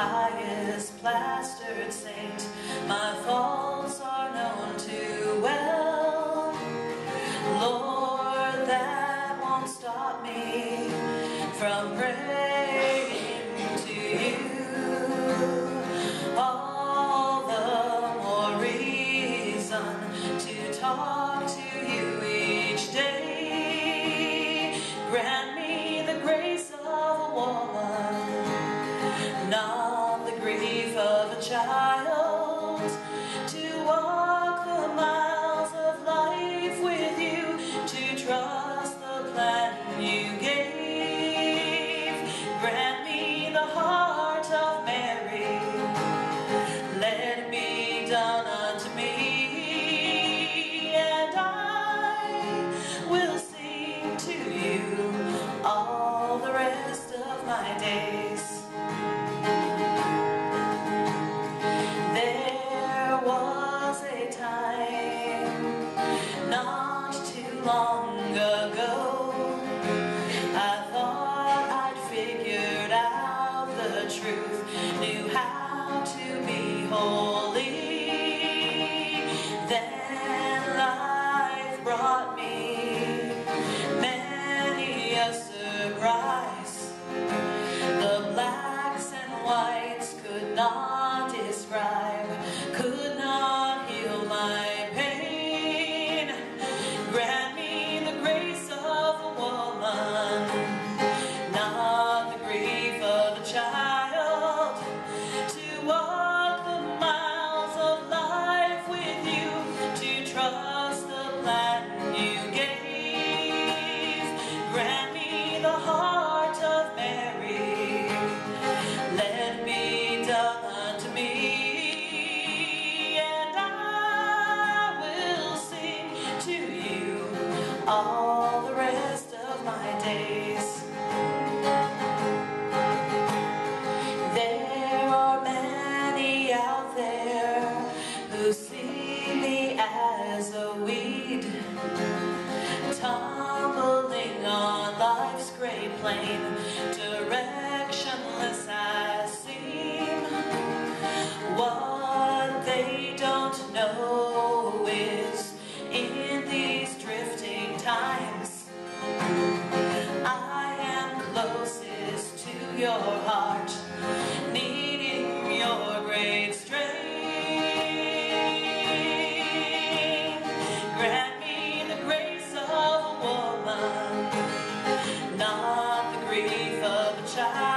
highest plastered saint. My faults are known too well. Lord, that won't stop me from praying to you. All the more reason to talk to you each day. Grant me the grace of a woman, not the grief of a child, to walk the miles of life with you, to trust the plan you gave. Grant me the heart of Mary, let it be done unto me, and I will sing to you all the rest of my days. Not too long ago, I thought I'd figured out the truth, knew how to be holy. Then life brought me many a surprise. The blacks and whites could not describe, could not heal my all the rest of my days. There are many out there who see me as a weed, tumbling on life's great plain, directionless I seem. What they don't know is in these times, I am closest to your heart, needing your great strength. Grant me the grace of a woman, not the grief of a child.